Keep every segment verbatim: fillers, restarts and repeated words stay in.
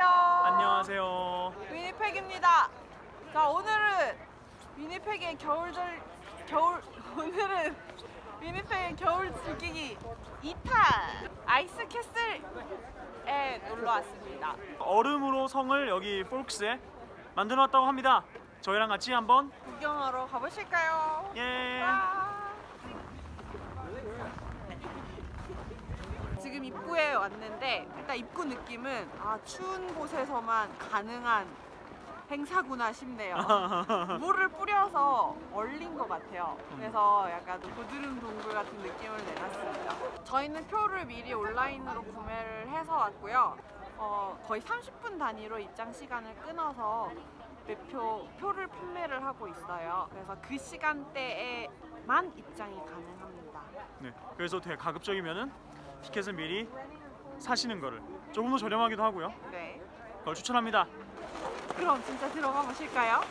안녕하세요. 안녕하세요. 위니펙입니다. 자, 오늘은 위니펙의 겨울절 겨울 오늘은 위니펙의 겨울 즐기기 이 탄 아이스 캐슬에 놀러 왔습니다. 얼음으로 성을 여기 폴크스에 만들어 놨다고 합니다. 저희랑 같이 한번 구경하러 가보실까요? 예. 와. 지금 입구에 왔는데 일단 입구 느낌은 아, 추운 곳에서만 가능한 행사구나 싶네요. 물을 뿌려서 얼린 것 같아요. 그래서 약간 고드름 동굴 같은 느낌을 내놨습니다. 저희는 표를 미리 온라인으로 구매를 해서 왔고요. 어, 거의 삼십 분 단위로 입장 시간을 끊어서 매표, 표를 판매를 하고 있어요. 그래서 그 시간대에만 입장이 가능합니다. 네, 그래서 되게 가급적이면은 티켓을 미리 사시는 거를 조금 더 저렴하기도 하고요. 네, 그걸 추천합니다. 그럼 진짜 들어가 보실까요?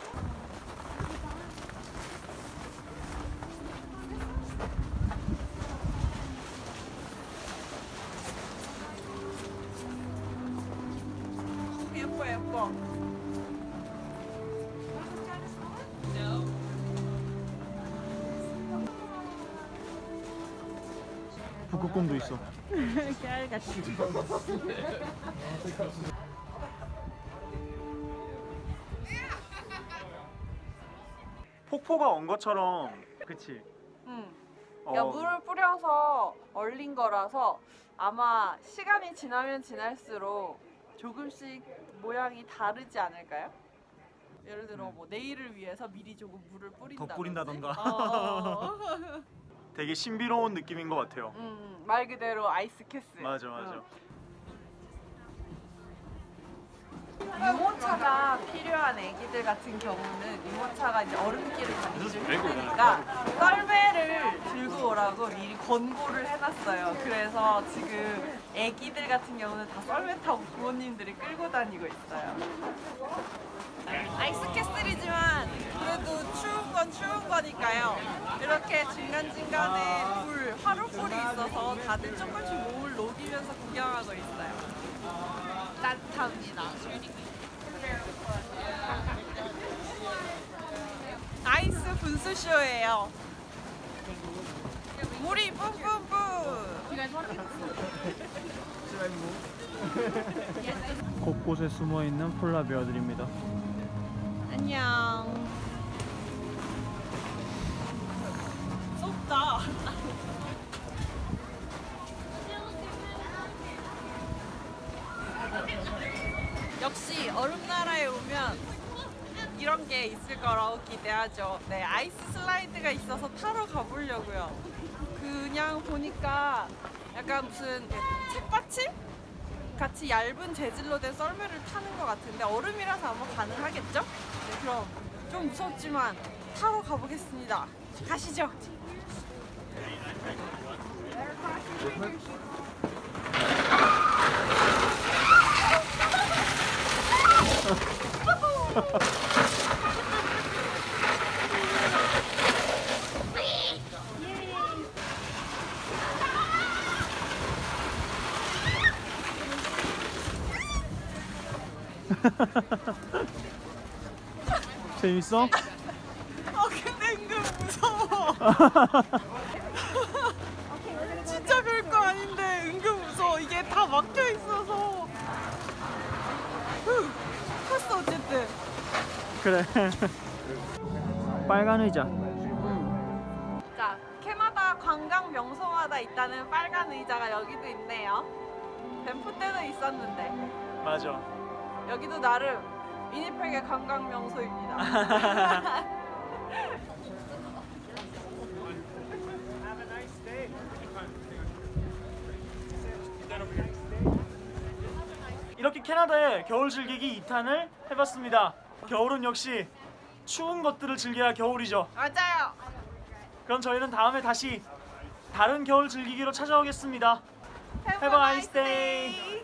예뻐 예뻐. 북극곰도 있어. 깨알같이. 폭포가 온 것처럼, 그치? 응. 어. 야, 물을 뿌려서 얼린 거라서 아마 시간이 지나면 지날수록 조금씩 모양이 다르지 않을까요? 예를 들어 뭐 내일을 위해서 미리 조금 물을 뿌린다던가. 더 뿌린다던가. 어. 되게 신비로운 느낌인 것 같아요. 음, 말 그대로 아이스 캐슬. 맞아 맞아. 유모차가 필요한 애기들 같은 경우는 유모차가 이제 얼음길을 가기 좀 힘드니까 썰매를 들고 오라고 미리 권고를 해놨어요. 그래서 지금 애기들 같은 경우는 다 썰매 타고 부모님들이 끌고 다니고 있어요. 아이스 캐슬이지만 그래도 추운 건 추운 거니까요. 이렇게 중간중간에 불, 화로불이 있어서 다들 조금씩 몸을 녹이면서 구경하고 있어요. 따뜻합니다. 아이스 분수쇼예요. 물이 뿜뿜뿜. 곳곳에 숨어있는 폴라베어들입니다. 안녕. 쏟다. 역시 얼음나라에 오면 이런 게 있을 거라고 기대하죠. 네, 아이스 슬라이드가 있어서 타러 가보려고요. 그냥 보니까 약간 무슨 책받침? 같이 얇은 재질로 된 썰매를 타는 것 같은데 얼음이라서 아마 가능하겠죠? 네, 그럼 좀 무섭지만 타러 가보겠습니다. 가시죠! 재밌어? 어, 근데 은근 무서워. 진짜 별거 아닌데 은근 무서워. 이게 다 막혀 있어서. 컸어 어쨌든. 그래. 빨간 의자. 음. 자, 캐나다 관광 명소마다 있다는 빨간 의자가 여기도 있네요. 밴프 때도 있었는데. 맞아. 여기도 나름 위니펙의 관광 명소입니다. 이렇게 캐나다의 겨울 즐기기 이 탄을 해봤습니다. 겨울은 역시 추운 것들을 즐겨야 겨울이죠. 맞아요. 그럼 저희는 다음에 다시 다른 겨울 즐기기로 찾아오겠습니다. Have a nice day.